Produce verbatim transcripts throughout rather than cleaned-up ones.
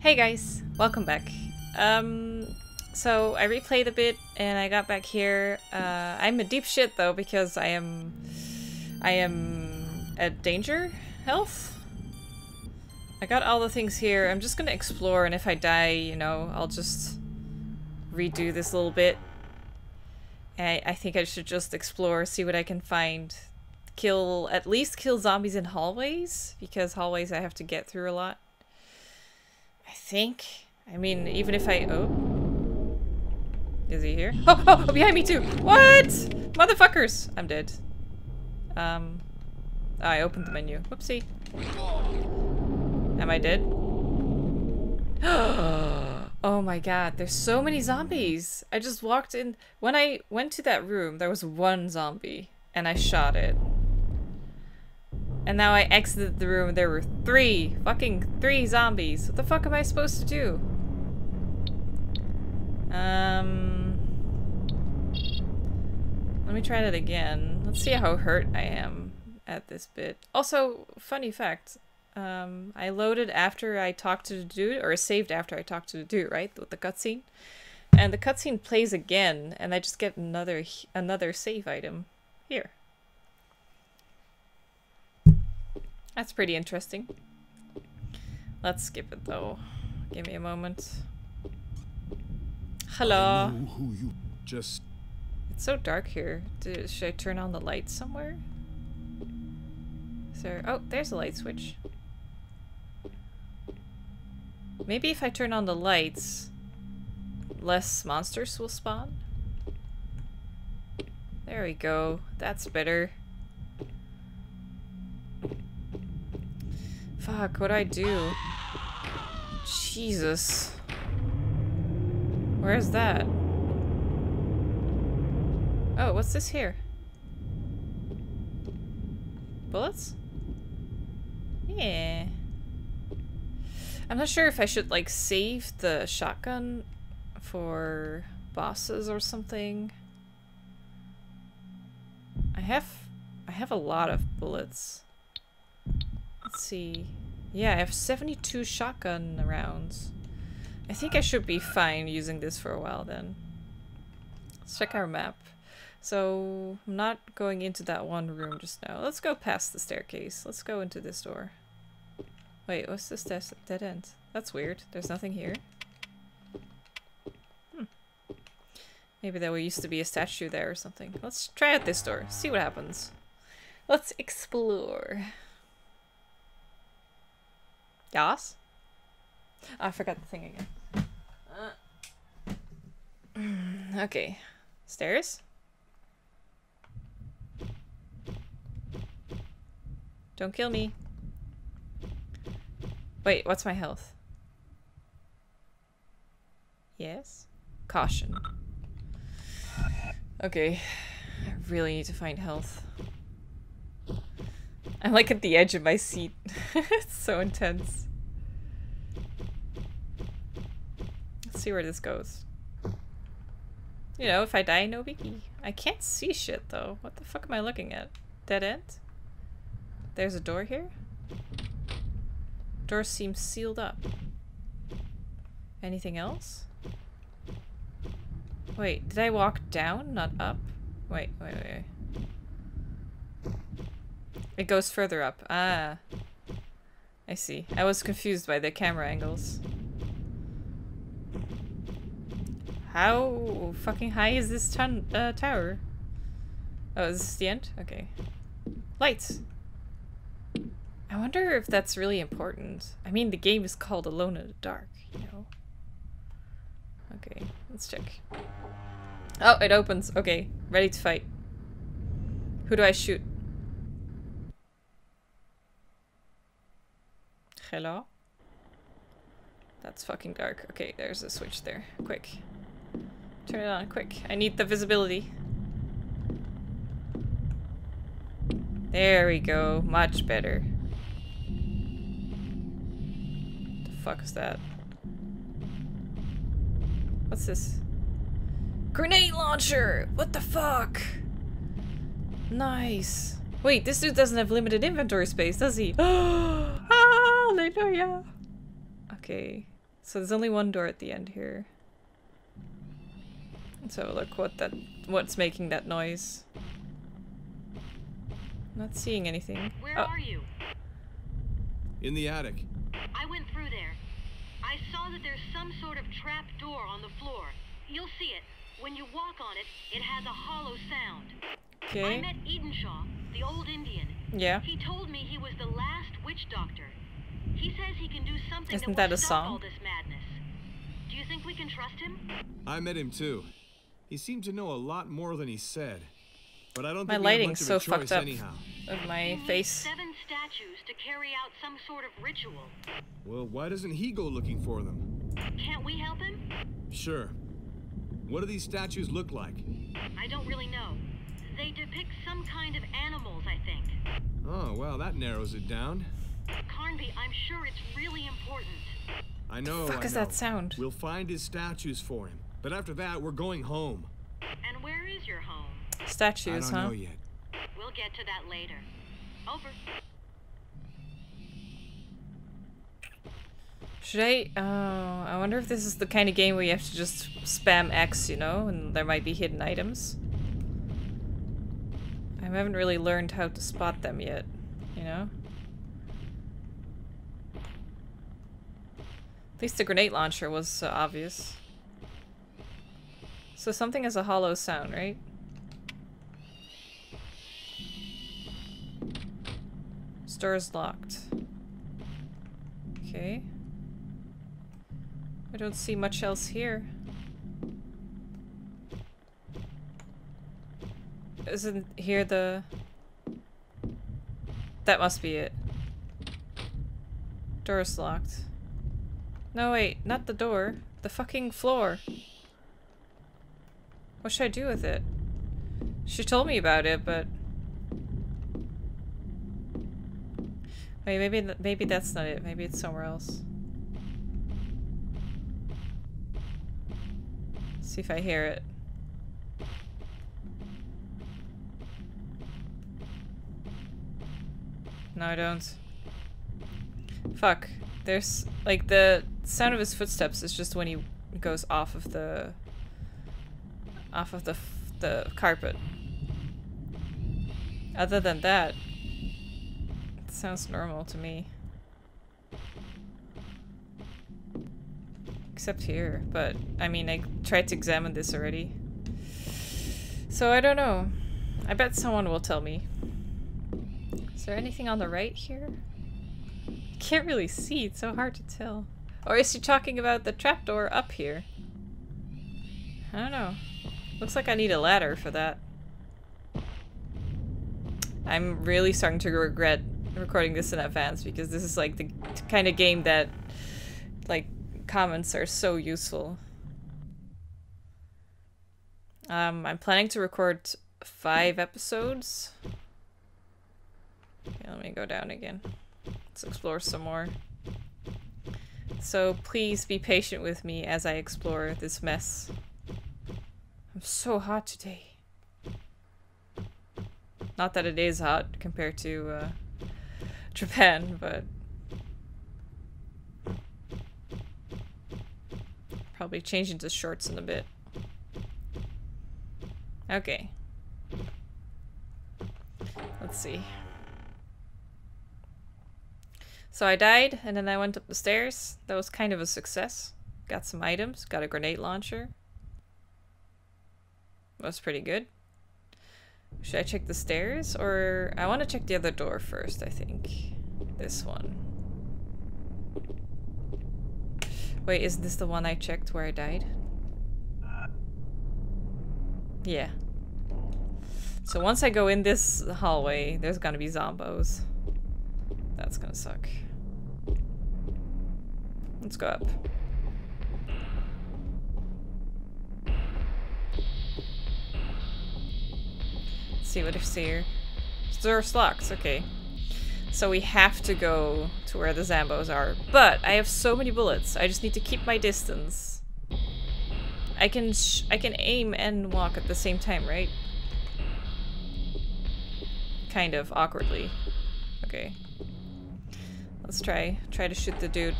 Hey guys, welcome back. Um, so I replayed a bit and I got back here. Uh, I'm a deep shit though because I am, I am at danger health. I got all the things here. I'm just gonna explore, and if I die, you know, I'll just redo this a little bit. I, I think I should just explore, see what I can find. Kill, at least kill zombies in hallways because hallways I have to get through a lot. I think. I mean, even if I... Oh. Is he here? Oh, oh, oh, behind me too! What? Motherfuckers! I'm dead. Um. Oh, I opened the menu. Whoopsie. Am I dead? Oh my god, there's so many zombies! I just walked in... When I went to that room, there was one zombie. And I shot it. And now I exited the room and there were three! Fucking three zombies! What the fuck am I supposed to do? Um... Let me try that again. Let's see how hurt I am at this bit. Also, funny fact. Um, I loaded after I talked to the dude, or saved after I talked to the dude, right? With the cutscene. And the cutscene plays again and I just get another, another save item. Here. That's pretty interesting. Let's skip it though. Give me a moment. Hello. Who you just... It's so dark here. Do, should I turn on the light somewhere? Is there... Oh, there's a light switch. Maybe if I turn on the lights, less monsters will spawn? There we go. That's better. Fuck, what do I do? Jesus. Where is that? Oh, what's this here? Bullets? Yeah. I'm not sure if I should, like, save the shotgun for bosses or something. I have... I have a lot of bullets. Let's see. Yeah, I have seventy-two shotgun rounds. I think I should be fine using this for a while then. Let's check our map. So, I'm not going into that one room just now. Let's go past the staircase. Let's go into this door. Wait, what's this dead end? That's weird. There's nothing here. Hmm. Maybe there used to be a statue there or something. Let's try out this door. See what happens. Let's explore. Yes? Oh, I forgot the thing again. Uh. Okay. Stairs? Don't kill me. Wait, what's my health? Yes? Caution. Okay. I really need to find health. I'm like at the edge of my seat. It's so intense. Let's see where this goes. You know, if I die, no biggie. I can't see shit though. What the fuck am I looking at? Dead end? There's a door here? Door seems sealed up. Anything else? Wait, did I walk down, not up? Wait, wait, wait. wait. It goes further up. Ah. I see. I was confused by the camera angles. How fucking high is this ton uh, tower? Oh, is this the end? Okay. Lights! I wonder if that's really important. I mean, the game is called Alone in the Dark, you know? Okay, let's check. Oh, it opens. Okay, ready to fight. Who do I shoot? Hello? That's fucking dark. Okay, there's a switch there. Quick. Turn it on, quick. I need the visibility. There we go. Much better. The fuck is that? What's this? Grenade launcher! What the fuck? Nice. Wait, this dude doesn't have limited inventory space, does he? Hallelujah! Okay, So there's only one door at the end here. Let's have a look what that what's making that noise. Not seeing anything. Where oh. are you? In the attic. I went through there. I saw that there's some sort of trap door on the floor. You'll see it. When you walk on it, it has a hollow sound. Okay. I met Edenshaw, the old Indian. Yeah. He told me he was the last witch doctor. He says he can do something Isn't that, that will stop all this madness. Do you think we can trust him? I met him too. He seemed to know a lot more than he said. But I don't my think lighting's so fucked up anyhow. Of my he face. Seven statues to carry out some sort of ritual. Well, why doesn't he go looking for them? Can't we help him? Sure. What do these statues look like? I don't really know. They depict some kind of animals, I think. Oh, well, that narrows it down. Carnby, I'm sure it's really important. I know. The fuck I is know. that sound? We'll find his statues for him. But after that, we're going home. And where is your home? Statues, I don't huh? know yet. We'll get to that later. Over. Should I? Oh, I wonder if this is the kind of game where you have to just spam X, you know, and there might be hidden items. I haven't really learned how to spot them yet, you know? At least the grenade launcher was uh, obvious. So something has a hollow sound, right? Door's locked. Okay. I don't see much else here. Isn't here the... That must be it. Door's locked. No wait, not the door. The fucking floor. What should I do with it? She told me about it, but... Wait, maybe maybe that's not it. Maybe it's somewhere else. Let's see if I hear it. No, I don't. Fuck. There's like the sound of his footsteps is just when he goes off of the off of the the carpet. Other than that. Sounds normal to me. Except here, but I mean, I tried to examine this already. So I don't know. I bet someone will tell me. Is there anything on the right here? I can't really see, it's so hard to tell. Or is she talking about the trapdoor up here? I don't know. Looks like I need a ladder for that. I'm really starting to regret recording this in advance because this is like the kind of game that like comments are so useful. Um, I'm planning to record five episodes. Okay, let me go down again. Let's explore some more. So please be patient with me as I explore this mess. I'm so hot today. Not that it is hot compared to uh, Japan, but probably change into shorts in a bit. Okay. Let's see. So I died and then I went up the stairs. That was kind of a success. Got some items, got a grenade launcher. That was pretty good. Should I check the stairs or I want to check the other door first, I think. This one. Wait, isn't this the one I checked where I died? Yeah. So once I go in this hallway, there's gonna be zombos. That's gonna suck. Let's go up. See what I see here. Door's locked, okay. So we have to go to where the Zambos are. But I have so many bullets. I just need to keep my distance. I can sh I can aim and walk at the same time, right? Kind of awkwardly. Okay. Let's try try to shoot the dude.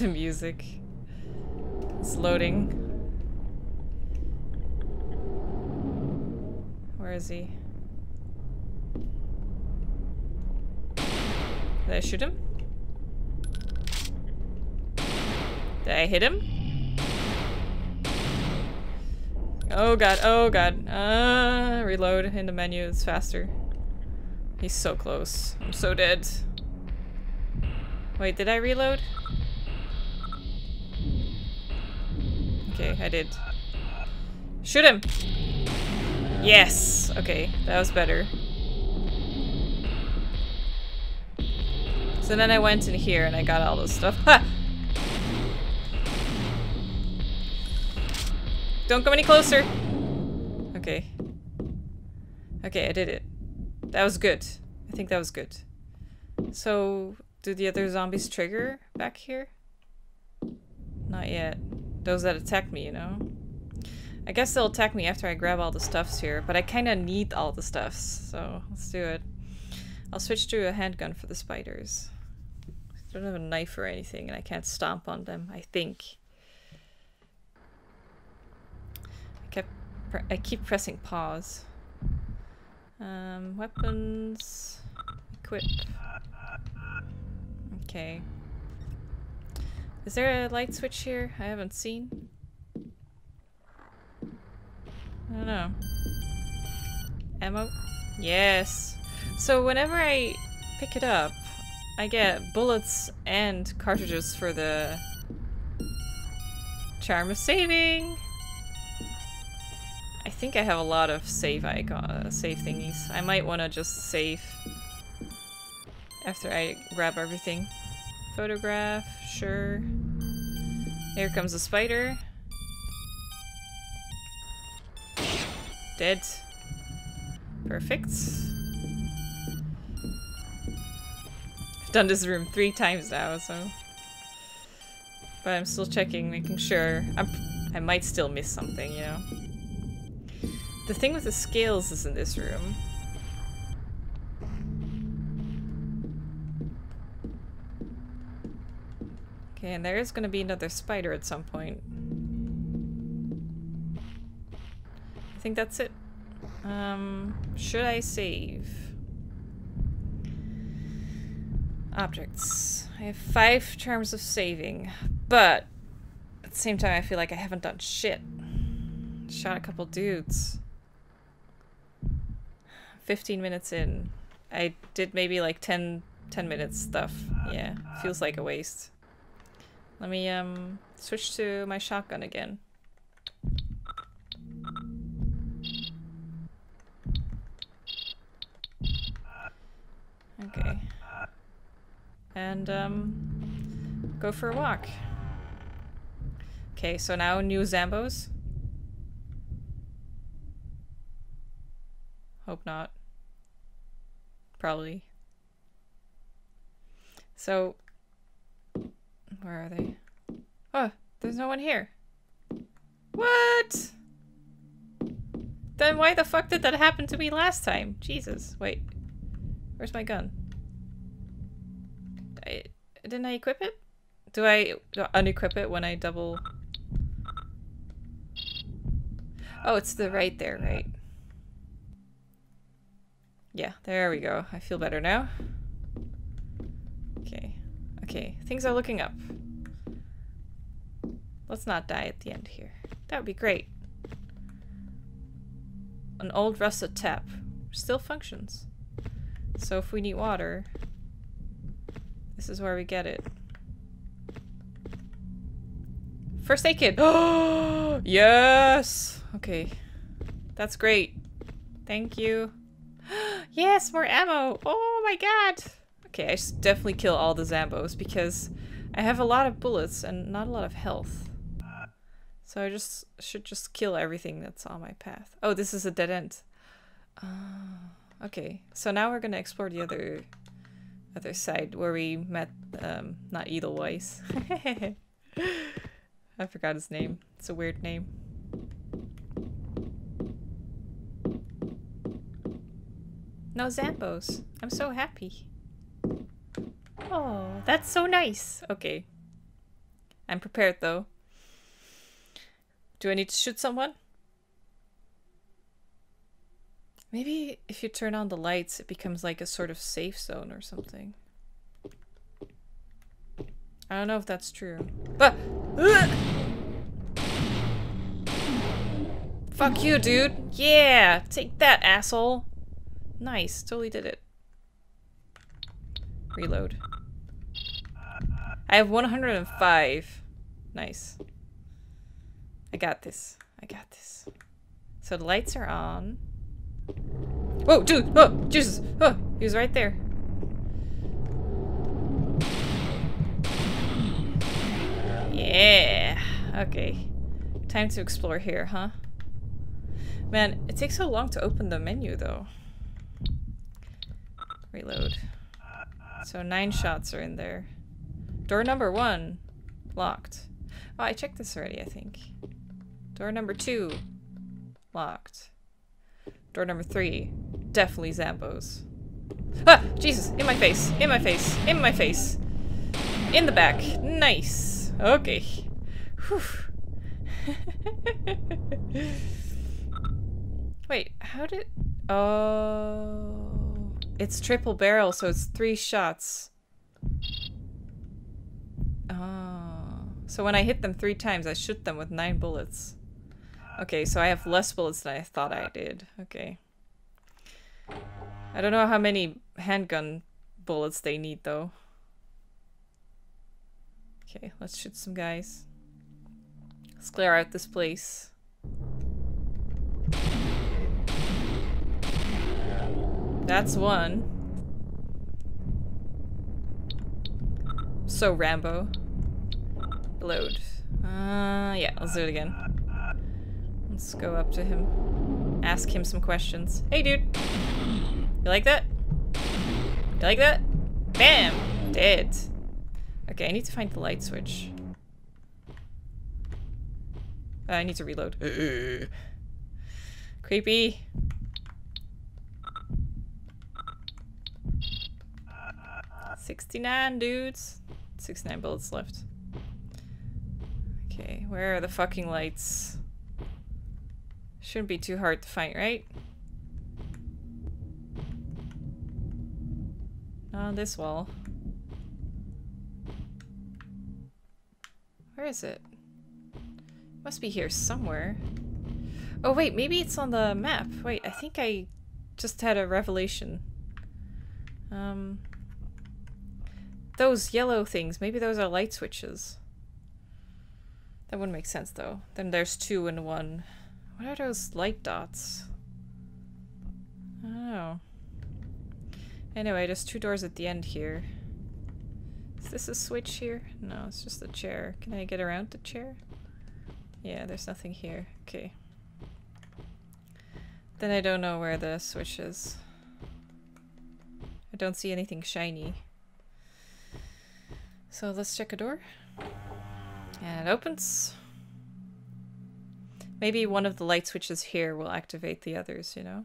to music. It's loading. Where is he? Did I shoot him? Did I hit him? Oh god, oh god. Uh, reload in the menu, it's faster. He's so close. I'm so dead. Wait, did I reload? Okay, I did. Shoot him! Yes! Okay, that was better. So then I went in here and I got all this stuff. Ha! Don't come any closer! Okay. Okay, I did it. That was good. I think that was good. So, do the other zombies trigger back here? Not yet. Those that attack me, you know? I guess they'll attack me after I grab all the stuffs here, but I kinda need all the stuffs, so let's do it. I'll switch to a handgun for the spiders. I don't have a knife or anything, and I can't stomp on them, I think. Kept pre I keep pressing pause. Um, weapons... Equip. Okay. Is there a light switch here? I haven't seen. I don't know. Ammo? Yes! So whenever I pick it up, I get bullets and cartridges for the... Charm of saving! I think I have a lot of save icon, uh, save thingies. I might want to just save after I grab everything. Photograph, sure. Here comes a spider. Dead. Perfect. I've done this room three times now, so... But I'm still checking, making sure. I'm, I might still miss something, you know? The thing with the scales is in this room. Okay, and there is going to be another spider at some point. I think that's it. Um, should I save? Objects. I have five terms of saving, but at the same time I feel like I haven't done shit. Shot a couple dudes. fifteen minutes in. I did maybe like ten, ten minutes stuff. Yeah, feels like a waste. Let me um switch to my shotgun again. Okay. And um go for a walk. Okay, so now new Zambos. Hope not. Probably. So, where are they? Oh, there's no one here. What? Then why the fuck did that happen to me last time? Jesus, wait. Where's my gun? I, didn't I equip it? Do I unequip it when I double? Oh, it's the right there, right? Yeah, there we go. I feel better now. Okay. Okay, things are looking up. Let's not die at the end here. That would be great. An old rusted tap still functions. So if we need water, this is where we get it. First aid kit! Oh, yes! Okay. That's great. Thank you. Yes, more ammo! Oh my god! Okay, I should definitely kill all the Zambos because I have a lot of bullets and not a lot of health. So I just should just kill everything that's on my path. Oh, this is a dead end. Uh, okay, so now we're gonna explore the other other side where we met, um, not Edelweiss. I forgot his name. It's a weird name. No Zambos. I'm so happy. Oh, that's so nice. Okay. I'm prepared, though. Do I need to shoot someone? Maybe if you turn on the lights, it becomes like a sort of safe zone or something. I don't know if that's true. But uh! Fuck you, dude! Yeah! Take that, asshole! Nice. Totally did it. Reload. I have one hundred five. Nice. I got this. I got this. So the lights are on. Whoa, dude! Oh, Jesus! Oh, he was right there. Yeah! Okay. Time to explore here, huh? Man, it takes so long to open the menu, though. Reload. So nine shots are in there. Door number one. Locked. Oh, I checked this already, I think. Door number two. Locked. Door number three. Definitely Zambos. Ah! Jesus! In my face! In my face! In my face! In the back! Nice! Okay. Whew. Wait, how did... Oh... It's triple barrel, so it's three shots. Oh... So when I hit them three times, I shoot them with nine bullets. Okay, so I have less bullets than I thought I did. Okay. I don't know how many handgun bullets they need, though. Okay, let's shoot some guys. Let's clear out this place. That's one. So Rambo. Load. Uh, yeah, let's do it again. Let's go up to him. Ask him some questions. Hey, dude! You like that? You like that? Bam! Dead. Okay, I need to find the light switch. Uh, I need to reload. Uh, creepy. sixty-nine dudes. sixty-nine bullets left. Okay, where are the fucking lights? Shouldn't be too hard to find, right? Not on this wall. Where is it? Must be here somewhere. Oh wait, maybe it's on the map. Wait, I think I just had a revelation. Um... Those yellow things, maybe those are light switches. That wouldn't make sense though. Then there's two and one. What are those light dots? I don't know. Anyway, there's two doors at the end here. Is this a switch here? No, it's just a chair. Can I get around the chair? Yeah, there's nothing here. Okay. Then I don't know where the switch is. I don't see anything shiny. So let's check a door. And it opens. Maybe one of the light switches here will activate the others, you know?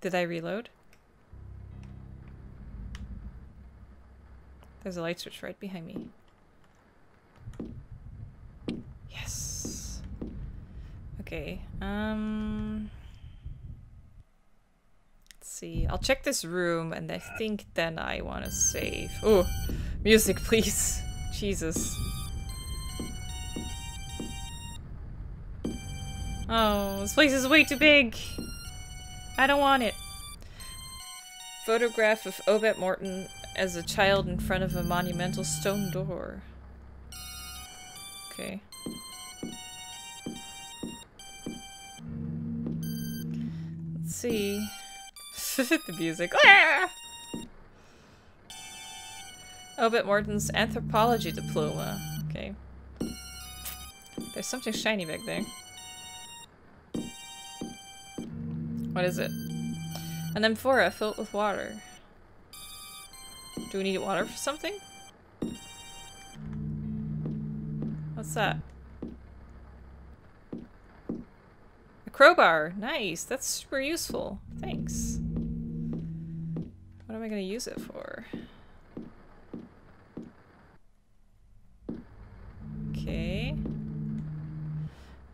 Did I reload? There's a light switch right behind me. Yes! Okay, um... see. I'll check this room and I think then I want to save. Oh, music please. Jesus. Oh, this place is way too big. I don't want it. Photograph of Obert Morton as a child in front of a monumental stone door. Okay. Let's see. The music. Ah! Obert Morton's anthropology diploma. Okay. There's something shiny back there. What is it? An amphora filled with water. Do we need water for something? What's that? A crowbar. Nice. That's super useful. Thanks. going to use it for? Okay.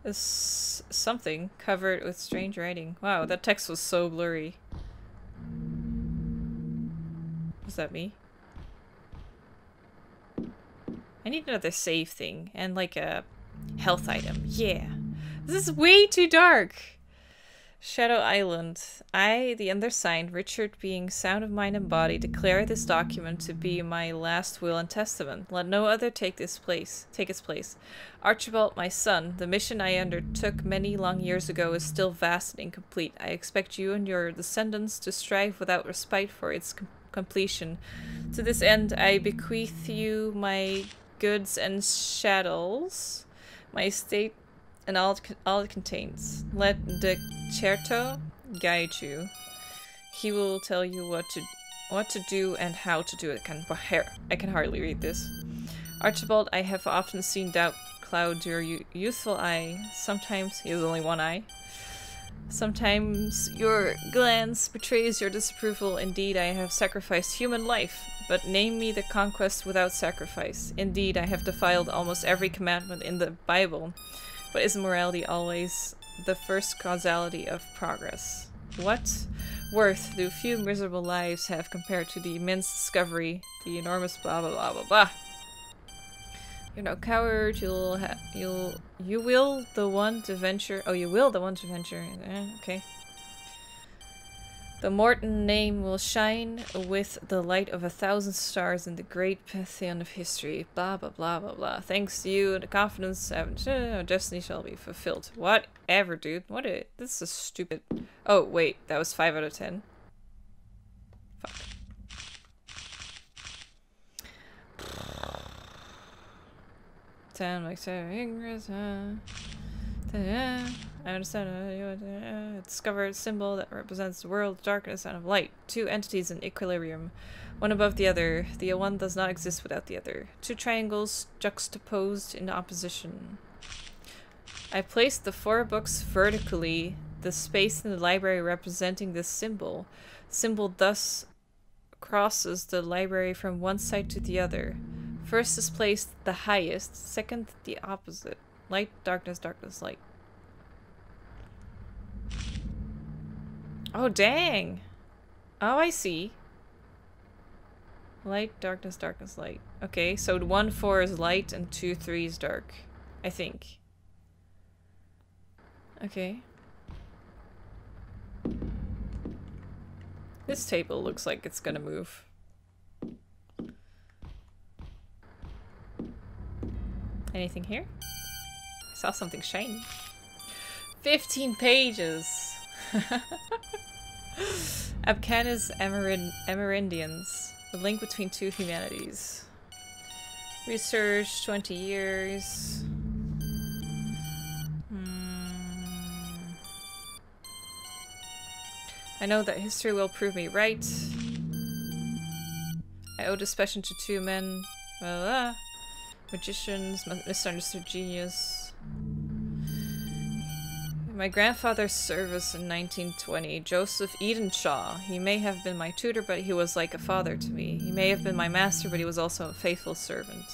This something covered with strange writing. Wow, that text was so blurry. Was that me? I need another save thing and like a health item. Yeah. This is way too dark. Shadow Island. I, the undersigned, Richard, being sound of mind and body, declare this document to be my last will and testament. Let no other take this place. Take its place. Archibald, my son, the mission I undertook many long years ago is still vast and incomplete. I expect you and your descendants to strive without respite for its com completion. To this end, I bequeath you my goods and chattels, my estate, and all it, all it contains. Let the Cherto guide you. He will tell you what to what to do and how to do it. Can, I can hardly read this. Archibald, I have often seen doubt cloud your youthful eye. Sometimes he has only one eye. Sometimes your glance betrays your disapproval. Indeed, I have sacrificed human life, but name me the conquest without sacrifice. Indeed, I have defiled almost every commandment in the Bible. But is morality always the first causality of progress? What worth do few miserable lives have compared to the immense discovery, the enormous blah blah blah blah blah? You're no coward. You'll ha you'll you will the one to venture. Oh, you will the one to venture. Eh, okay. The Morton name will shine with the light of a thousand stars in the great pantheon of history. Blah, blah, blah, blah, blah. Thanks to you, the confidence of uh, destiny shall be fulfilled. Whatever, dude. What a... This is stupid... Oh, wait. That was five out of ten. Fuck. ten, like, seven, I understand. Discover a symbol that represents the world of darkness and of light. Two entities in equilibrium, one above the other. The one does not exist without the other. Two triangles juxtaposed in opposition. I placed the four books vertically, the space in the library representing this symbol. Symbol thus crosses the library from one side to the other. First is placed the highest, second the opposite. Light, darkness, darkness, light. Oh, dang! Oh, I see. Light, darkness, darkness, light. Okay, so one four is light and two three is dark, I think. Okay. This table looks like it's gonna move. Anything here? Saw something shiny. fifteen pages! Abkhana's Amerindians, Amerindians, the link between two humanities. Research, twenty years. Hmm. I know that history will prove me right. I owe dispassion to two men. Blah, blah. Magicians, misunderstood genius. My grandfather's service in nineteen twenty, Joseph Edenshaw. He may have been my tutor, but he was like a father to me. He may have been my master, but he was also a faithful servant.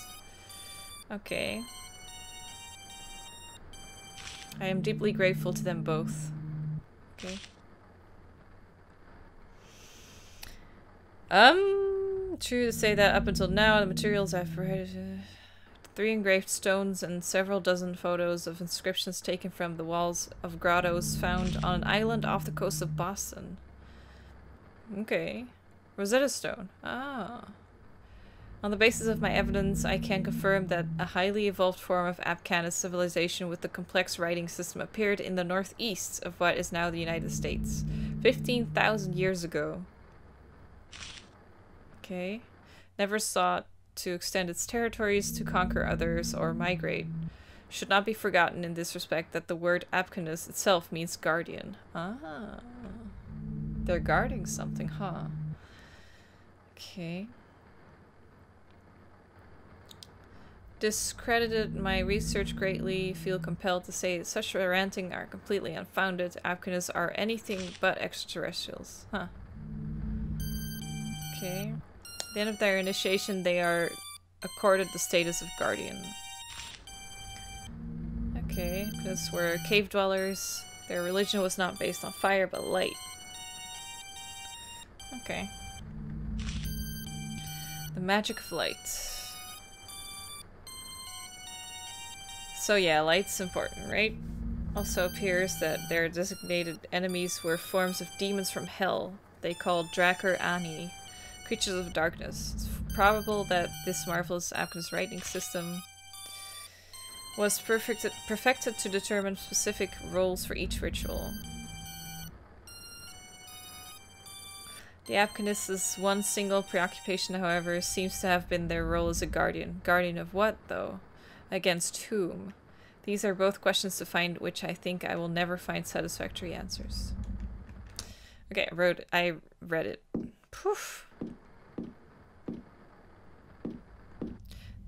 Okay. I am deeply grateful to them both. Okay. Um, true to say that up until now, the materials I've provided... Three engraved stones and several dozen photos of inscriptions taken from the walls of grottos found on an island off the coast of Boston. Okay. Rosetta Stone. Ah. On the basis of my evidence, I can confirm that a highly evolved form of Abkhana civilization with the complex writing system appeared in the northeast of what is now the United States. fifteen thousand years ago. Okay. Never sought to extend its territories, to conquer others, or migrate. Should not be forgotten in this respect that the word Apgenis itself means guardian. Ah. They're guarding something, huh? Okay. Discredited my research greatly, feel compelled to say that such ranting are completely unfounded. Apgenis are anything but extraterrestrials. Huh. Okay. At the end of their initiation, they are accorded the status of guardian. Okay, because we're cave dwellers. Their religion was not based on fire, but light. Okay. The magic of light. So yeah, light's important, right? Also appears that their designated enemies were forms of demons from hell. They called Drakkur Ani, creatures of darkness. It's probable that this marvelous Apgenis writing system was perfected, perfected to determine specific roles for each ritual. The Apgenis' one single preoccupation, however, seems to have been their role as a guardian. Guardian of what, though? Against whom? These are both questions to find which I think I will never find satisfactory answers. Okay, I wrote it. I read it. Poof.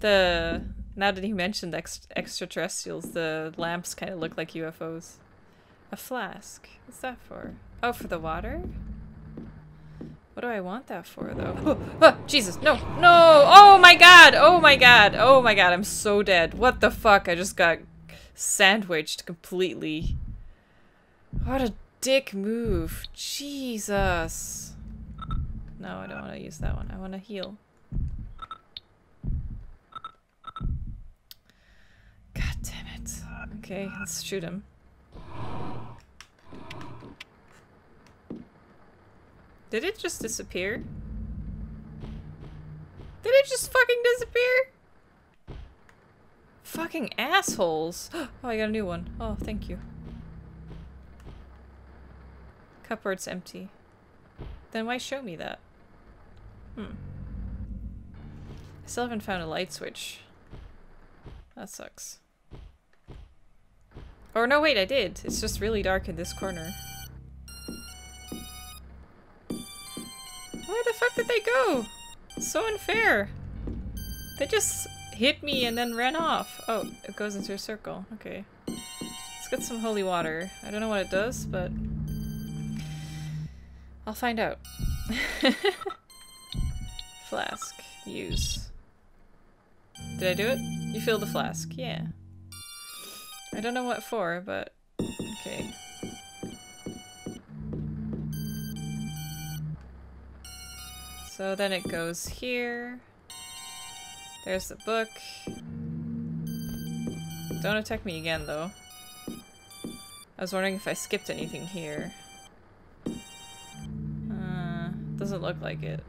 The... Now that you mentioned ex extraterrestrials, the lamps kind of look like U F Os. A flask. What's that for? Oh, for the water? What do I want that for, though? Oh, oh, Jesus, no, no! Oh my god! Oh my god! Oh my god, I'm so dead. What the fuck? I just got sandwiched completely. What a dick move. Jesus. No, I don't want to use that one. I want to heal. God damn it. Okay, let's shoot him. Did it just disappear? Did it just fucking disappear? Fucking assholes. Oh, I got a new one. Oh, thank you. Cupboard's empty. Then why show me that? Hmm. I still haven't found a light switch. That sucks. Or no, wait, I did. It's just really dark in this corner. Where the fuck did they go? So unfair. They just hit me and then ran off. Oh, it goes into a circle. Okay. Let's get some holy water. I don't know what it does, but... I'll find out. Flask. Use. Did I do it? You fill the flask. Yeah. I don't know what for, but... Okay. So then it goes here. There's the book. Don't attack me again, though. I was wondering if I skipped anything here. Uh, doesn't look like it.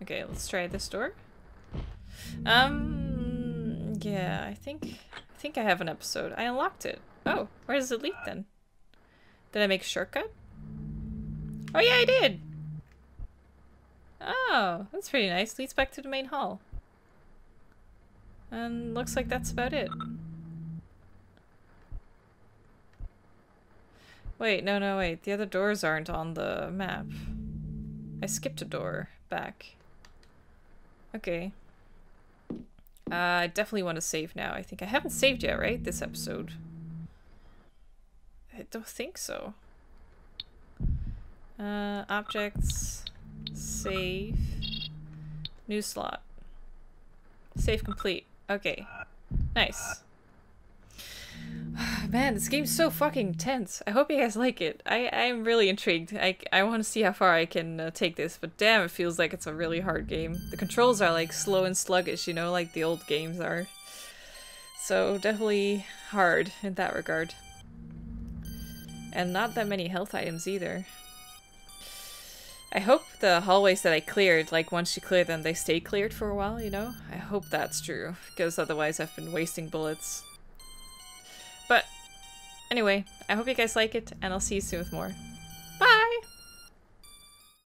Okay, let's try this door. Um, yeah, I think I think I have an episode. I unlocked it. Oh, where does it lead then? Did I make a shortcut? Oh yeah, I did! Oh, that's pretty nice. Leads back to the main hall. And looks like that's about it. Wait, no, no, wait. The other doors aren't on the map. I skipped a door back. Okay. Uh, I definitely want to save now. I think I haven't saved yet, right? This episode. I don't think so. Uh, objects, save, new slot, save complete. Okay, nice. Man, this game's so fucking tense. I hope you guys like it. I I'm really intrigued. I I want to see how far I can uh, take this, but damn, it feels like it's a really hard game. The controls are like slow and sluggish, you know, like the old games are. So definitely hard in that regard. And not that many health items either. I hope the hallways that I cleared, like once you clear them, they stay cleared for a while, you know? I hope that's true, because otherwise I've been wasting bullets. But anyway, I hope you guys like it, and I'll see you soon with more.